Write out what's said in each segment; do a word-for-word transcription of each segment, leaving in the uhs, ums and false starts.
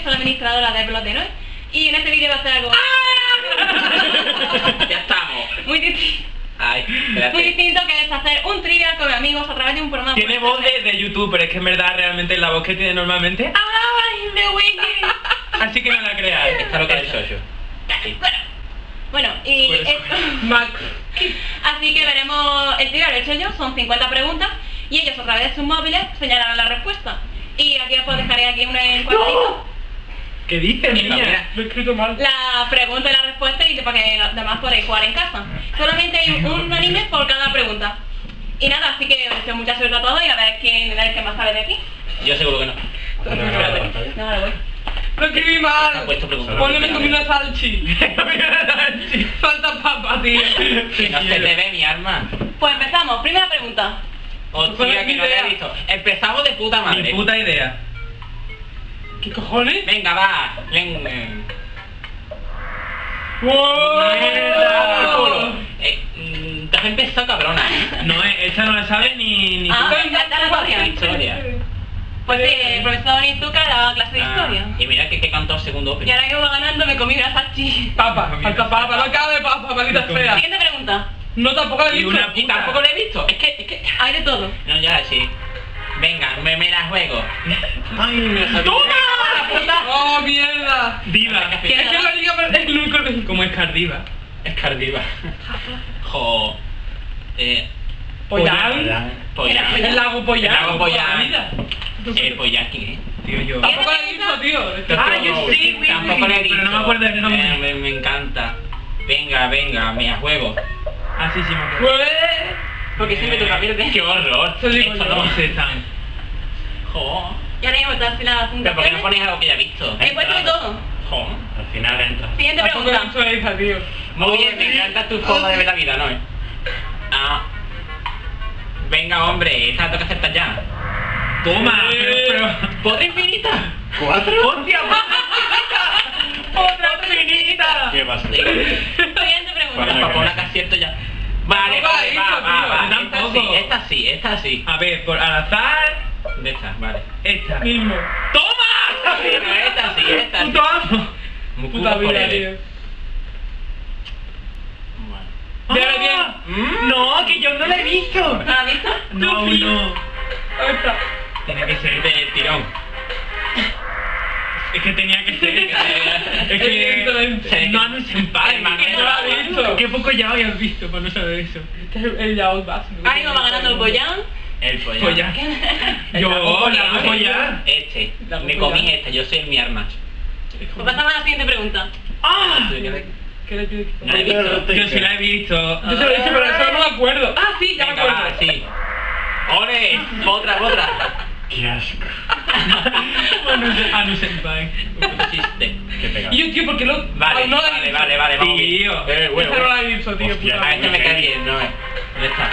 Rodríguez, soy administradora de elblogdeNoe y en este vídeo va a ser algo... ¡Ah! ¡Ya estamos! Muy distinto. Ay, muy distinto que es hacer un trivial con amigos a través de un programa. Tiene voz de, de YouTube, pero es que en verdad realmente la voz que tiene normalmente... ¡Ay, me voy! Así que no la creas. Está lo que ha hecho yo. Bueno, y esto... Así que veremos el trivial, lo he hecho yo, son cincuenta preguntas y ellos a través de sus móviles señalarán la respuesta. Y aquí os dejaré aquí un encuadrito. ¡No! ¿Qué dices, niña? Lo he escrito mal. La pregunta y la respuesta y para que los demás podáis jugar en casa. Solamente hay un anime por cada pregunta. Y nada, así que os deseo mucha suerte a todos y a ver quién es el que más sabe de aquí. Yo seguro que no. No, no, no, no, no voy. Lo escribí mal. Ponle me comí una salchi. Falta papa, tío. Que no se te ve mi arma. Pues empezamos. Primera pregunta. Hostia, que no te he visto. Empezamos de puta madre. Mi puta idea. ¿Qué cojones? Venga, va. Venga. ¡Wow! Eh, te has empezado cabrona, ¿eh? No, esta no la sabe ni... ni ah, me encanta la historia. Pues sí, el profesor Izuka daba clase de historia. Y mira que he cantado segundo ópera. Y ahora que voy ganando me comí una salchicha. Papa, falta papa, no cabe de papa, palita fea. Siguiente pregunta. No, tampoco la he visto. Y tampoco la he visto. Es que, es que... hay de todo. No, ya, sí. Venga, me, me la juego. ¡Ay, me la juego! ¡Oh, mierda! Diva. Es que la liga parece el único que... Como es Cardiva. Es Cardiva. Jo... Eh... ¿Pollán? ¿Pollán? ¿El lago Pollán? El lago Pollán. Eh, Pollán, ¿quién es? Tío, yo... Tampoco la he visto, tío. Ah, yo sí, güey. Tampoco la he visto. Pero no me acuerdo del nombre. Me, me encanta. Venga, venga, me la juego. Ah, sí, sí, me acuerdo. Porque siempre toca verde. ¡Qué horror! Esto no se están... ¡Jo! Y ahora mismo estás en la punta. ¿Pero por qué no pones algo que ya he visto? He puesto de todo. ¡Jo! Al final entra. Siguiente pregunta. Muy bien, me encanta tu forma de ver la vida, ¿no? Ah... Venga, hombre, esta la toca aceptar ya. ¡Toma! ¡Potra infinita! ¿Cuatro? ¡Hostia! ¡Potra infinita! ¿Qué pasa? Siguiente pregunta. Para poner acá acierto ya. Vale, vale, va, va, va. Esta sí, esta sí, esta sí. A ver, por al azar. De esta, vale. Esta. Mismo. ¡Toma! Esta sí, esta sí. Puta, puta vida, tío. Vale. No, que yo no la he visto. ¿No la has visto? No, no. Esta. Tiene que ser del tirón. Es que tenía que ser. Es que no han empatado. Qué poco ya habías visto para no saber eso. El Yao va. Ahí va ganando el Pollán. El Pollán. Yo, la Pollán. Este. Me comí esta, yo soy mi arma. Pues pasamos a la siguiente pregunta. ¡Ah! ¿Qué la he visto? Yo sí la he visto. Yo se lo he dicho, pero eso no me acuerdo. Ah, sí, ya me acuerdo. Sí. ¡Ole! Otra, otra. ¡Qué asco! Anu Senpai. Un chiste. Qué pegado. Yo, tío, ¿por qué lo...? Vale, vale, vale, vale, tío. Este no lo ha visto, tío. A este me cae bien, ¿no? Hay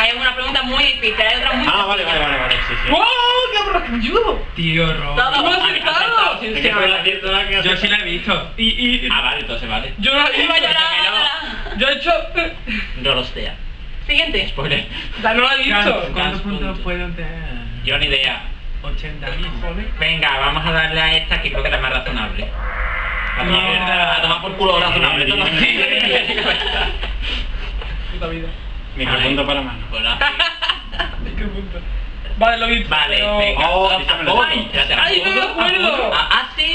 alguna pregunta muy difícil, hay otra muy... Ah, vale, vale, vale, vale, sí, sí. ¡Wow! ¡Qué bracayudo! Tío, Rob. ¡Todo acertado! Yo sí la he visto. Ah, vale, entonces vale. Yo no la he visto. Yo he hecho... Dorostea. Siguiente. Spoiler. No la he visto. ¿Cuántos puntos pueden tener? Yo ni idea. ochenta mil. Venga, vamos a darle a esta que creo que es la más razonable. A tomar, a tomar por culo razonable. Puta vida. Micropunto para mano. Micropunto. Vale, lo vi. Vale, venga. ¡Ay, no me acuerdo! ¡Ah, sí!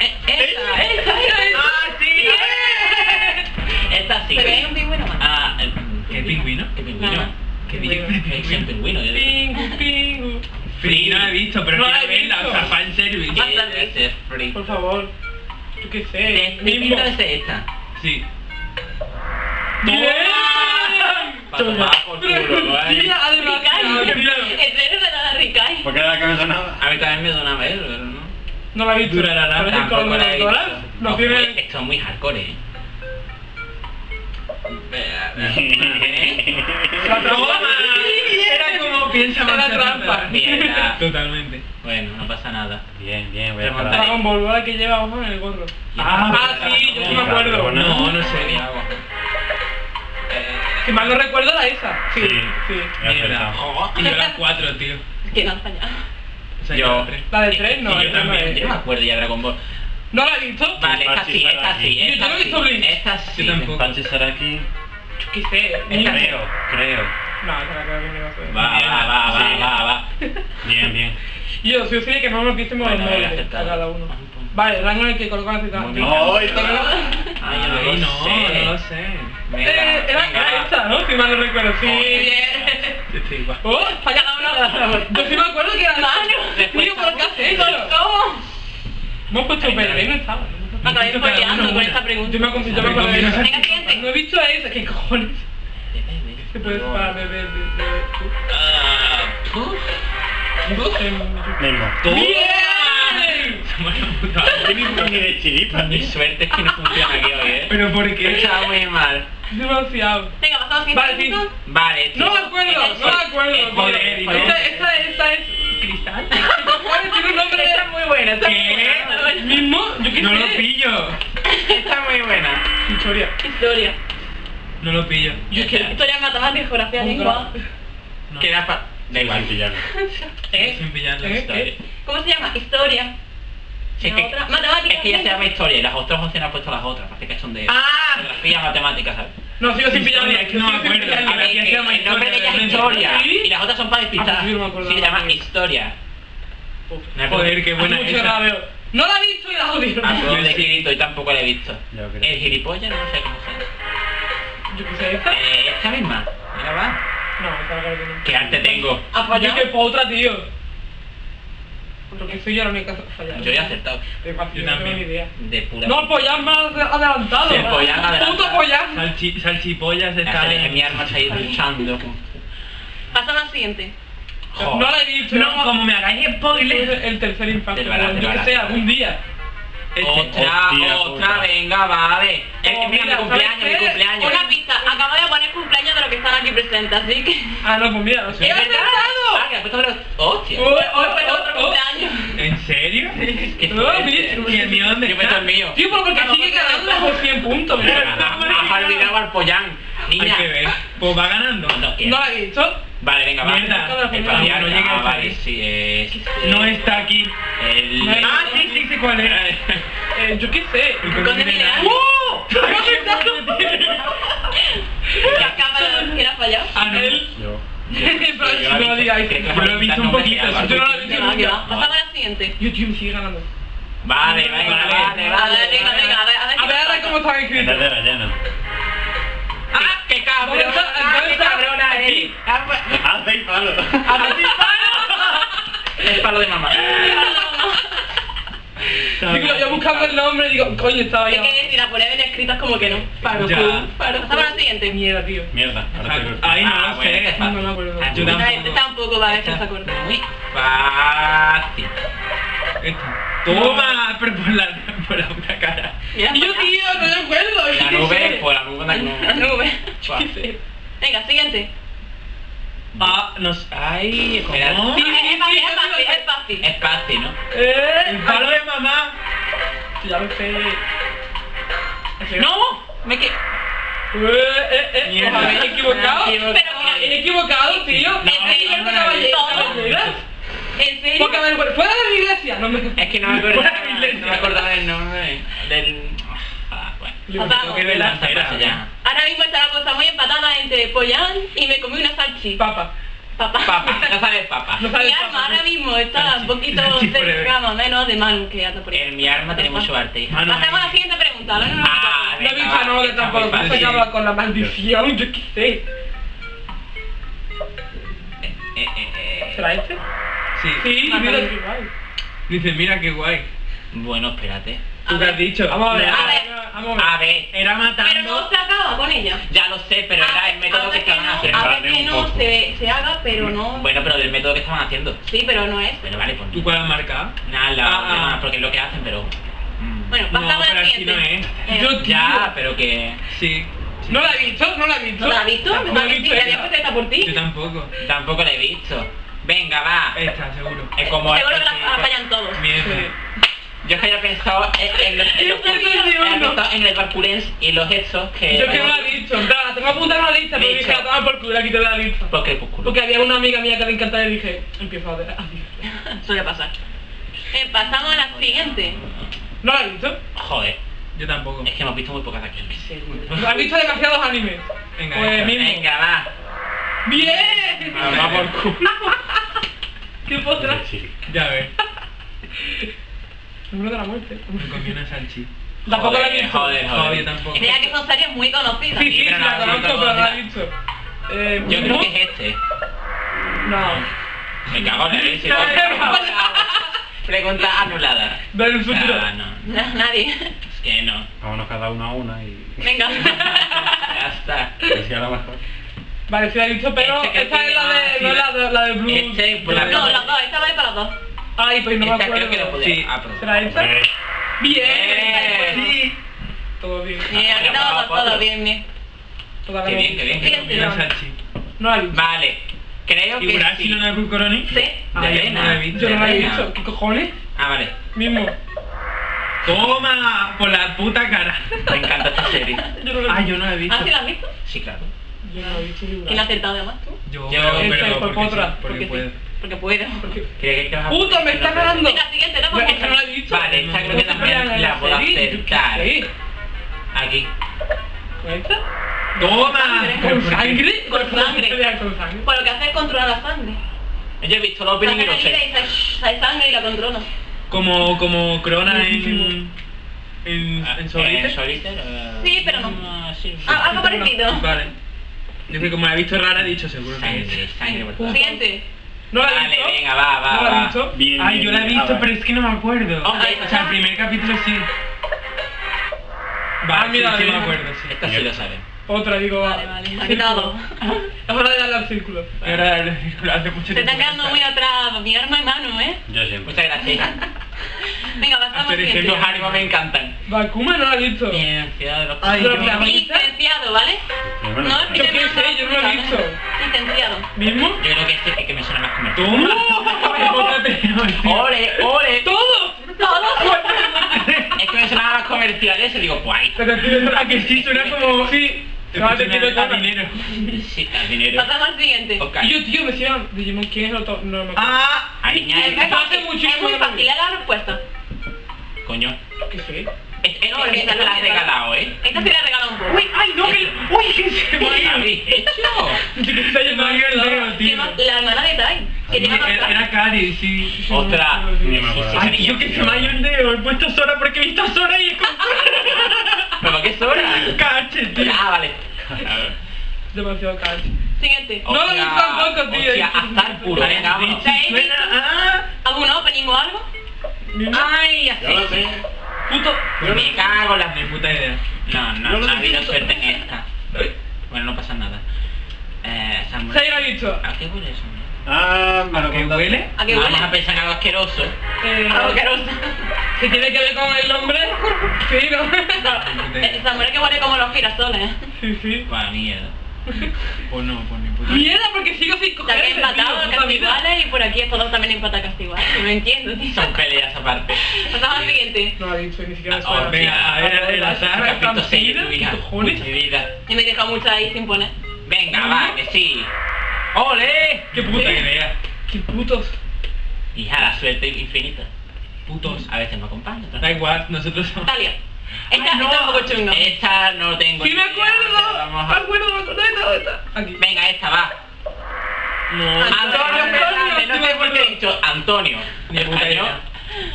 ¡Esta! ¡Esta! ¡Ah, sí! Esta sí. ¿Se ve un pingüino más? Ah, ¿qué pingüino? ¿Qué pingüino? ¿Qué pingüino? Pingu, pingu. Free no la he visto, pero no la he visto. O sea, fan service. Debe ser Free. Por favor. Yo qué sé. Mi pinta es esta. Sí. ¡Bien! Toma por culo, ¿eh? Mira, además, la Ricay. ¿Por qué era la que me sonaba? A mí también me sonaba él, pero no. No la he visto. Tampoco la he visto. No tiene... Esto es muy hardcore, ¿eh? La trampa. Era como piensa más la trampa. Mierda. Totalmente. Bueno, no pasa nada. Bien, bien, voy a montar con Bolbola que lleva abajo en el gorro. Ah, sí, yo sí me acuerdo. No, no sé ni agua. Si mal no recuerdo la esa. Sí, sí. Mierda. Y yo las cuatro, tío. Que no has fallado. La de tres no, yo también. Yo me acuerdo ya Dragon Ball. No la he visto. Vale, esta sí, esta sí. Esta sí. Esta sí. Panchi será aquí. Yo qué sé. Creo, creo. No, esta la creo que no va a ser. Va, va, va, va, va. Bien, bien. Yo sí, sí, que no nos viésemos el molde a cada uno. Vale, el rango en el que colocan las citas. No, esto no. Ah, yo no lo sé. No lo sé. Era esta, ¿no? Si mal no recuerdo. Sí, bien. Oh, falla la una. Yo sí me acuerdo que era el año. Mira, ¿por qué haces eso? ¿Cómo? Hemos puesto verde, no estaba. Acabé follando con esta pregunta. Yo me aconsejo con la verde. Venga, siguiente. No he visto a esa. ¿Qué cojones? ¿Qué puedes para beber? No sé. Venga. ¡Bien! Se me ha puta. No ni de chiripa. Mi suerte es que no funciona aquí hoy, ¿eh? ¿Pero por qué? Está muy mal. Demasiado. Venga, pasamos a la siguiente. Vale, no me acuerdo, no me acuerdo. Esta es... Esta es... ¿Cristal? Tiene un nombre. Esta es muy buena. ¿Qué? ¿Mismo? Yo qué no sé. Lo pillo. Está muy buena. Historia. Historia. No lo pillo. Yo es que historia, matemáticas, geografía, lengua. No. Queda para. Da igual. Sin pillarla. ¿Eh? Sin pillarla. ¿Eh? Historia. ¿Cómo se llama? Historia. Sí, es que, matemáticas. Es que ya se llama historia y las otras opciones han puesto las otras. Parece que son de. Ah. Geografía, matemáticas, ¿sabes? No, sigo sin pillarla. Es que no me acuerdo. A ver, que el nombre de ella es historia. Y las otras son para despistar. Sí, se llama historia. Joder, qué buena esa. No la he visto y la odio. Ah, no, de Girito y tampoco la he visto. El gilipollas no sé cómo se. Yo qué sé, esta. Eh, esta misma. Mira, va. No, esta la que no. ¿Qué arte tengo? ¿Has fallado? Yo que por otra, tío. Porque soy yo la única fallada. Yo he acertado. Yo también. De pura. No, pollas más adelantado. Sí, pollas adelantado. Puto pollas. Salchipollas está. Es mi arma, se ha ido luchando. Pasa la siguiente. Joder. No la he visto. No, no, como me hagáis spoiler. El tercer impacto. Yo que sé, algún día. Este. Otra, hostia, otra, puta. Venga, vale. Es que mira, mi cumpleaños, mi cumpleaños. Una pista, acabo de poner cumpleaños de los que están aquí presentes, así que. Ah, no, pues mira, no sé. ¡He acertado! Ah, que después los. ¡Hostia! ¡Hoy fue otro cumpleaños! ¿En serio? ¿Qué no, ¿y el mío dónde? Yo meto el mío. Tío, porque sigue ganando por cien puntos. Has olvidado al pollán. Niña. Hay que ver. Pues va ganando. No la he visto. Vale, venga, va. El patriarca, no ah, vale, sí, es... No está aquí. El... Ah, sí, sí, sí, ¿cuál es? eh, yo qué sé. ¿Dónde me da? ¡Uh! ¡No me está ¿Qué acaba de que era fallado? Anel. Yo. Pero no lo digáis. Pero lo he visto un poquito. Yo no lo he visto nunca. Pasamos a la siguiente. YouTube sigue ganando. Vale, vale, vale. A ver, venga, venga. A ver, a ver cómo está escrito. ¡Ah, qué cabrón! ¡Ah, qué cabrona eres! ¡Hace el palo! ¡Hace el palo! El palo de mamá. Digo, yo buscaba el nombre y digo, coño, estaba ahí. Es que si la ponen escritas como que no. Paro, paro. Pasamos a la siguiente. Mierda, tío. Mierda. Ahí no lo sé. No, no, no. Yo tampoco va a ver si se acuerda. Muy fácil. Toma, pero por la, por la puta cara. Mira, yo, tío, no me acuerdo. La nube, por la nube, la nube. Venga, siguiente. Ah, no sé. Ay, ¿cómo? Sí, sí, es fácil, es fácil. Es fácil, ¿no? Eh, el palo de mamá. Ya lo sé. No, me quedé. Eh, eh, eh. ¿Os habéis equivocado? Pero, ¿he equivocado, tío? ¿He ido con la ballesta? ¿En serio? Porque me acuerdo. ¿Fuera de la iglesia? No me... Es que no me acuerdo. No me acordaba del nombre. Del... Ah, bueno. Tengo que ver la cera ya. Ahora mismo está la cosa muy empatada entre Pollán y me comí una salchicha. Papa. Papa. Papa. No sabes papa. No sabes mi papa, arma ahora mismo está un poquito cerca más o menos de Manu que anda por ahí. En mi arma tiene mucho arte. Pasemos a la siguiente pregunta. No, no, ah, no. La bicha no, que tampoco se acaba con la maldición. Yo qué sé. ¿Será este? Sí, sí, mira, mira qué guay. Dice, mira qué guay. Bueno, espérate. ¿Tú qué has dicho? Vamos a ver. A ver. Era matando. Pero no se acaba con ella. Ya lo sé, pero era el método que estaban haciendo. A ver que no se haga, pero no. Bueno, pero del método que estaban haciendo. Sí, pero no es. Bueno, vale, pues. ¿Tú cuál has marcado? Nada, porque es lo que hacen, pero. Bueno, pasamos al siguiente. Ya, pero que. Sí. ¿No la he visto? ¿No la he visto? ¿No la he visto? ¿No la he visto? ¿La había puesto esta por ti? Yo tampoco. Tampoco la he visto. Venga, va. Esta, seguro. Es como seguro que la fallan todos. Yo es que había pensado en, en, los, en, los, en el parkourens y los hechos que... Yo es que no la he dicho, claro, tengo apuntada en la lista, pero dije, la toma por culo, la quité de la lista. ¿Por qué por culo? Porque había una amiga mía que le encantaba y dije, empiezo a ver, adiós. Suele pasar. Eh, pasamos a la siguiente. ¿No lo has visto? Joder. Yo tampoco. Es que hemos visto muy pocas de aquí. Has visto demasiados animes. Venga, pues mismo. Venga, va. ¡Bien! Ah, va por culo. ¿Qué potra? Ya ves. Seguro de la muerte. Me comí una salchicha. Tampoco la he visto. Joder, joder. Tampoco. Es que son series muy conocidas. Sí, sí, la conozco, pero no la he visto. Yo creo que es este. No. Me cago en la leche. Pregunta anulada. Dale un futuro. Nah, no, no. Nadie. Es que no. Vámonos cada uno a una y... Venga. Ya está. Parecía la mejor. Vale, si la he dicho, pero este esta es la de... Ah, no, la, la, la de Blue. Este, pues la no, las dos. Esta vale para las dos. Ay, pues no esta me acuerdo. Creo que lo podía. Sí. Ah, ¿será esta? Bien. Bien. Sí. Todo bien. Sí, aquí estamos todo bien, bien. Qué bien, qué bien. Qué bien. No la he dicho. Vale. Creo que sí. ¿Y una Cucoroni? Sí, de Elena. Yo no la he visto. ¿Qué cojones? Ah, vale. Mismo. ¡Toma! Por la puta cara. Me encanta esta serie. Ah, yo no la he visto. ¿Ah, sí la has visto? Sí, claro. Yo no la he visto. ¿Quién la ha acertado además tú? Yo, pero por otra. Porque puedo. Porque puedo. ¡Puto, me está ganando! Venga, siguiente, no, porque no la he visto. Vale, esta creo que también la puedo acertar. Aquí. ¿Con esta? ¡Toma! ¿Con sangre? Con sangre. Por lo que hace es controlar la sangre. Yo he visto los opening y no sé. Hay sangre y la controla. Como, como Crona en... en... en Solitaire. Sí, pero no. Algo parecido. Vale. Yo creo que como la he visto rara he dicho seguro que es. Sangre, sangre. Siguiente. ¿No la has visto? Vale, venga, va, va. ¿No la has visto? Ay, yo la he visto, pero es que no me acuerdo. O sea, el primer capítulo sí. Vale, sí, sí me acuerdo, sí. Esta sí lo saben. Otra, digo... Vale, vale. Ha quitado. Es hora de darle al círculo. Es hora de darle al círculo. Hace mucho tiempo. Se está quedando muy atrás mi arma y mano, ¿eh? Yo siempre. Muchas gracias. Venga, pasamos. Los ánimos me encantan. Bakuma no lo he visto. Licenciado de los... Ay, licenciado, ¿vale? No, yo qué sé, yo no lo he visto. Licenciado. ¿Mismo? Yo creo que este es que me suena más como... ¡Toma! ¡Ole, ole! ¡Todo! ¡Todo! Es que me suena más comerciales y digo, guay. Pero que sí suena como... Sí. No, te quiero dar dinero. Sí, al dinero. Pasamos al siguiente. Okay. Y yo, tío, me decían, Digimon, ¿quién es el otro? No, no me acuerdo. Ah, niña, es, es, es muy fácil, es la respuesta. Coño. ¿Qué sé? Es, es, no, esta te la has regalado, ¿eh? Esta te la he regalado un poco. Uy, ay, no, que... Uy, ¿qué se me ha hecho? La hermana de Tai. Era Cari, sí. Ostras. Ay, tío, que se me ha ido el dedo. He puesto Sora porque he visto Sora y es como... ¿Pero qué es hora? ¡Cache, tío! Ah, vale. Demasiado cache. Siguiente. No lo he visto tampoco, tío. Hostia, azar puro. Venga, vamos. ¿Algún opening o algo? Ay, así. Ya lo sé. Puto. Me cago en las de puta idea. No, no, no ha habido suerte en esta. Bueno, no pasa nada. Eh, Samuel. Se lo he visto. ¿A qué huele eso? Ah, ¿a qué huele? ¿A qué huele? Vamos a pensar en algo asqueroso. Algo asqueroso. ¿Qué tiene que ver con el nombre? Sí, ¿no? No, Samuel que huele como los girasoles. Sí, sí. Para mierda. Pues no, pues ni puta. Mierda, porque sigo sin coger. También empatados, castiguales, y por aquí estos dos también empatan castiguales. No entiendo, tío. Son peleas aparte. Pasamos al siguiente. No lo he dicho, ni siquiera me suena. Venga, a ver, el azar, el capítulo seis de tu vida. Mi vida. Yo me he dejado mucho ahí sin poner. Venga, va, que sí. ¡Ole! ¡Qué puta idea! ¡Qué putos! Hija, la suerte infinita. Putos. A veces no acompañan. Da igual, nosotros somos... Talia. Esta no tengo chungo. Esta no tengo. ¡Sí me acuerdo! Me acuerdo, me acuerdo de esta. Venga, esta va. No. Antonio Fernández, no sé por qué he dicho Antonio.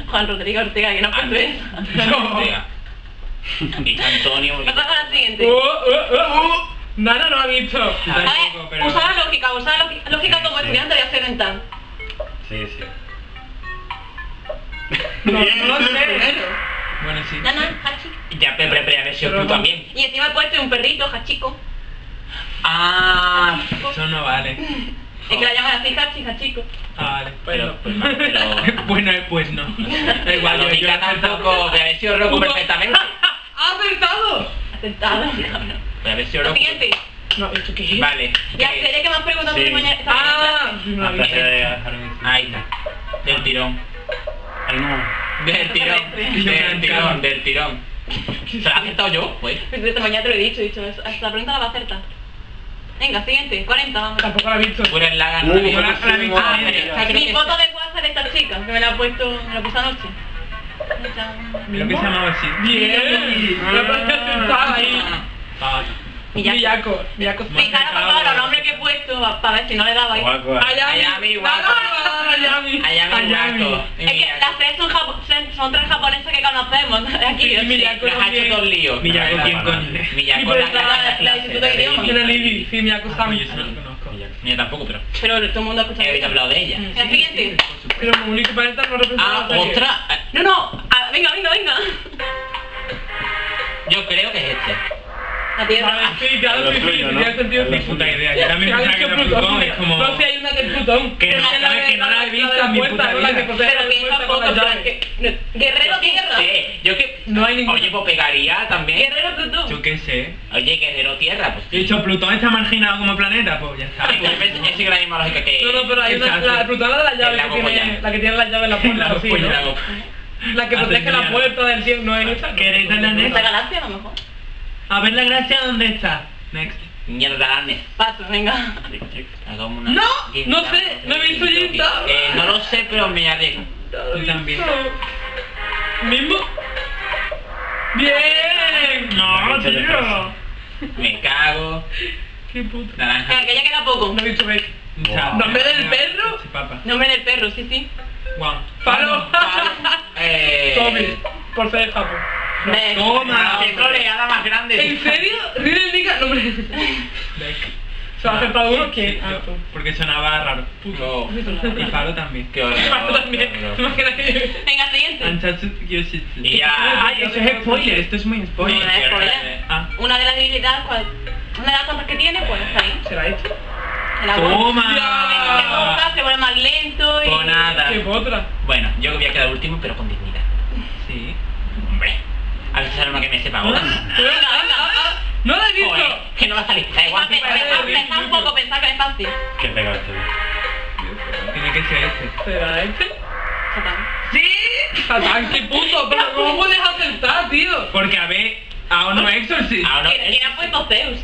Juan Rodrigo Ortega, que no puedo ver. Ortega. Y Antonio... Pasamos a la siguiente. Nada no ha visto. A ver, usar la lógica, usar la lógica como estudiante de hacer en tan. Sí, sí. No, no lo sé. Bueno, sí. No, no, Hachi. Ya, pero, pero, a ver si os puto también. Y encima he puesto un perrito, Hachico. Ah, eso no vale. Es que la llaman así, Hachi, Hachico. Ah, vale, pero, pues no. Pero... Bueno, pues no. Da igual, yo ya tampoco, que habéis sido roco perfectamente. ¡Ha acertado! Acertado, no. A ver si lo siguiente. No, ¿esto qué es? Vale. Ya seré que me has preguntado si mañana. Ah, no, no. Ahí está. Del tirón. Ay, no. Del tirón. Del tirón, del tirón. ¿Se la ha acertado yo? Pues. Esta mañana te lo he dicho, he dicho. Hasta la pregunta la va a acertar. Venga, siguiente. cuarenta, vamos. Tampoco la he visto. Pura en la gana. Ah, mi foto de WhatsApp de esta chica, que me la ha puesto, me la puso anoche. Creo que se llamaba así. Bien. La parte sentada ahí. Millaco. Millaco. Fijaros papá los nombres que he puesto para ver si no le daba ahí. Ayami. Ayami. Ayami. Es que las tres son japonesas. Son tres japoneses que conocemos aquí. Miyako nos ha hecho dos líos. Miyako, ¿quién coño? Miyako es la instituto de idiomas. Sí, Miyako Sam. Yo no la conozco. Ni tampoco, pero... Pero todo el mundo ha escuchado. Habéis hablado de ella. La siguiente. Pero Comunique Planeta no representa... Ah, otra. No, no. Venga, venga, venga. Yo creo que es este. La Tierra. Sí, te ha dado sentido. Ni puta idea. Yo también pensaba que era Plutón. Es como... No, si hay una que es Plutón. Que no la he visto en mi puta vida. Guerrero Tierra. Sí, yo que... No hay ningún... Oye, pues pegaría también. Guerrero Plutón. Yo qué sé. Oye, Guerrero Tierra, pues... De hecho, Plutón está marginado como planeta, pues ya está. Yo sigo la misma lógica que... No, no, pero hay una... Plutón es la llave que tiene... La que tiene la llave en la puerta, sí. La que protege la puerta del cielo, no es esta. ¿Queréis darle a Next? ¿La galaxia a lo mejor? A ver la gracia, ¿dónde está? Next. Mierda, Next. Paso, venga. Hagamos una... ¡No! No sé, no he visto Jim Town. Eh, no lo sé, pero me arriesgo. Yo también. ¿Mismo? ¡Bien! ¡No, tío! Me cago. ¡Qué puta! Naranja. Que ya queda poco. No he visto Beck. ¿Nombre del perro? Nombre del perro, sí, sí. Juan. ¡Palo! Eh... Tommy. Por ser de Japón. ¡Toma! ¡Qué troleada más grande! ¿En serio? ¿Riddle Nica? No, hombre. Beck. ¿Se ha acertado uno? ¿Qué? Porque sonaba raro. Puto. Y Palo también. Qué horror. Palo también. Venga, siguiente. Y ya. Ay, eso es spoiler. Esto es muy spoiler. Una de spoiler. Una de las debilidades, una de las cosas que tiene, pues está ahí. ¿Será esto? ¡Toma! Se vuelve más lento y... Con nada. ¿Qué otra? Bueno, yo voy a quedar último, pero con dignidad. Sí. Hombre. A ver si sale una que me sepa ahora. ¡No la he visto! Oye, que no va a salir. Da igual. Pensad un poco, pensad que es fácil. Qué pegado este. Tiene que ser este. ¿Será este? Satán. ¡Sí! Satán, qué puto. Pero ¿cómo puedes acertar, tío? Porque a ver, a uno Exorcist. ¿Quién ha puesto Zeus?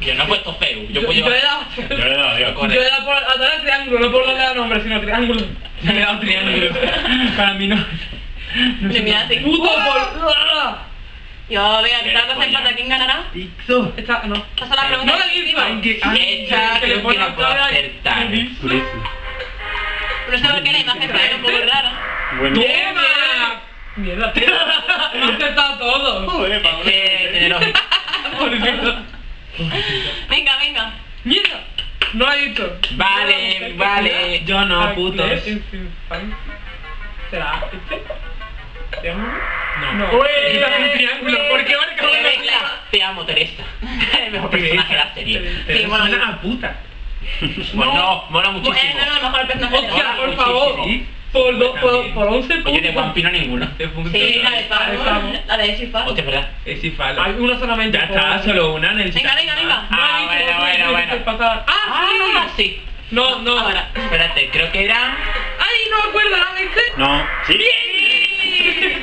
Yo no he puesto Zeus. Yo he dado Zeus. Yo he dado Zeus. Yo he dado por atar el triángulo, no por lo que da nombre, sino triángulo. Yo he dado triángulo. Para mí no. Me miraste. ¡Puto por! Yo veo que está cosa empata, ¿quién ganará? Ixo. Esta, no. Pasa la pregunta. No la misma. Esta, que le pone a acertar. Pero ¿sabes qué? La imagen está un poco rara. ¡Mierda! ¡Mierda! ¡Me ha acertado todo! ¡Joder, Pablo! ¡Qué generoso! Venga, venga. ¡Mierda! No la he visto. Vale, vale. Yo no, putos. ¿Será este? ¿Te amo? No. Uy, está en un triángulo. ¿Por qué van a acabar de la... Te amo, Teresa. El mejor personaje de la serie. Te amo una puta. Bueno, no, mola muchísimo. No, no, no, mejor personaje de la serie. Por favor. Por once puntos. Oye, de One Piece no ninguna. Sí, la de Pablo. La de Esifalo. Hostia, ¿verdad? Esifalo. Hay una solamente. Ya está, solo una. Venga, venga, venga. Ah, bueno, bueno, bueno. Ah, sí. No, no. Ahora, espérate, creo que era... ¡Ay, no me acuerdo! ¿La viste? No. ¡Sí!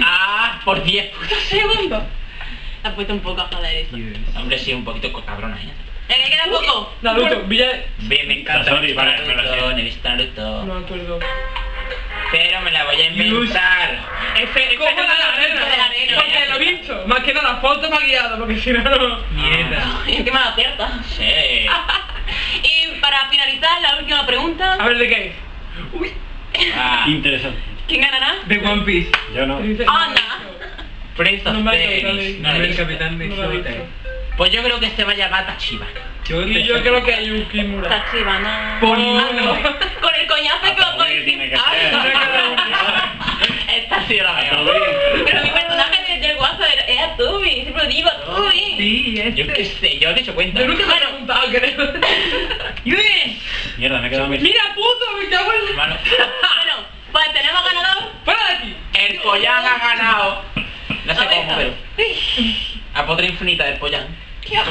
Ah, por diez putos segundos. La has puesto un poco a joder eso. Hombre, sí, un poquito cabrona ella. ¿Le queda poco? Naruto, Villa... Bien, me encanta. Naruto, he visto Naruto. No me acuerdo. Pero me la voy a inventar. Este es la arena. Porque lo he visto. Más que nada, la foto me ha guiado, porque si no, no... Mierda. Es que me la acierta. Sí. Y para finalizar, la última pregunta. A ver, ¿de qué es? Uy. Ah. Interesante. ¿Quién ganará? De One Piece. Yo no. ¡Anda! Prince of Tennis. No, el capitán de Showtime. Pues yo creo que este va a llamar Tachiba. Y yo creo que hay un Kimura. Tachiba, no. Por no. Con el coñazo que va a poner. Esta ha sido la mejor. Pero mi personaje del WhatsApp era Tubi. Siempre digo Tubi. Sí, este. Yo qué sé, yo te he hecho cuenta. Yo nunca me he preguntado, creo. ¡Yes! Mierda, me he quedado... ¡Mira, puto! ¡Me cago en la... Bueno. Pues tenemos ganador. ¡Fuera de aquí! El Pollán ha ganado. No sé cómo, pero... A potra infinita del Pollán.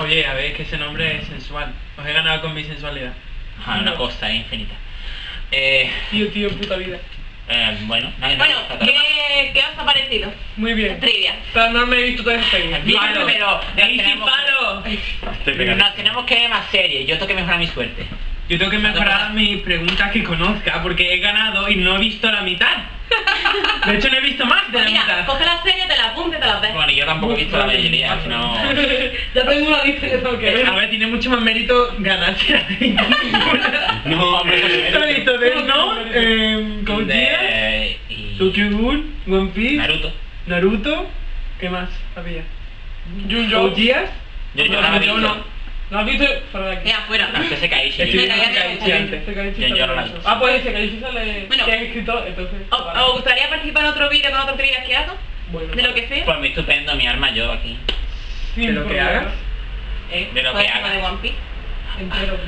Oye, a ver, que ese nombre es sensual. Os he ganado con mi sensualidad. Ajá, una cosa infinita. Eh... Tío, tío, puta vida. Eh, bueno... Bueno, ¿qué os ha parecido? Muy bien. Trivia. Pero no me he visto todo el Facebook. Bien, pero... Nos tenemos que ver más series. Yo tengo que mejorar mi suerte. Yo tengo que mejorar mis preguntas que conozca, porque he ganado y no he visto la mitad. De hecho no he visto más de la Mira, mitad. Coge la serie, te la apunte y te la ves. Bueno, yo tampoco he visto la mayoría, si no... Ya tengo una lista que tengo que ver. A ver, tiene mucho más mérito ganarse la película. No, hombre, no he visto de Note, Gojira, Tokyo Ghoul, One Piece, Naruto, Naruto, ¿qué más había? Junjo, Gojira, yo no. ¿No has visto? Ya, afuera. No, que se caí, sí. Se caí antes. Ah, pues se caí, sale. Bueno, que has escrito, entonces. ¿Os gustaría participar en otro vídeo con otro trillas que hago? Bueno. De lo que sea. Por mí, estupendo, mi arma yo aquí. De lo que hagas. De lo que hagas. De One Piece. Entero.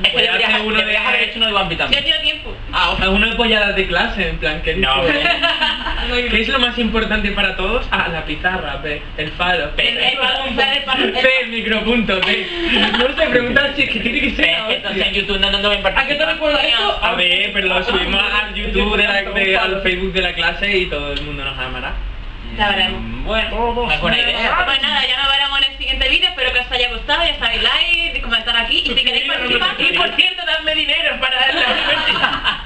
Deberías haber hecho uno de One Piece también. Ya tiene tiempo. Ah, o sea, uno de polladas de clase, en plan, que no. ¿Qué es lo más importante para todos? Ah, la pizarra, B, el faro, P, el, el, el, el, el micropunto, B. No se preguntan si es que tiene que ser. Entonces en YouTube no, no, no me importa. ¿A qué te recuerdo esto? A ver, pero lo subimos al YouTube, de la, de, al Facebook de la clase y todo el mundo nos amará. La veremos. Bueno, me acuerdo de eso. Pues nada, ya nos veremos en el siguiente vídeo. Espero que os haya gustado. Ya sabéis, like, comentar aquí. Y si queréis participar, y por cierto, dadme dinero para la universidad.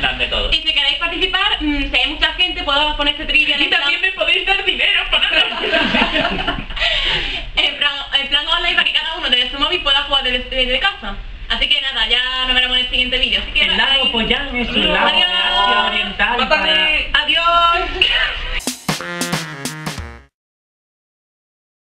Dadme todo. Y si queréis participar, si hay mucha gente, podemos poner este trivia. Y también me podéis dar dinero para la universidad. En plan online, para que cada uno tenga su móvil y pueda jugar desde casa. Así que nada, ya nos veremos en el siguiente vídeo. El lago Pollán es un lago de Asia Oriental.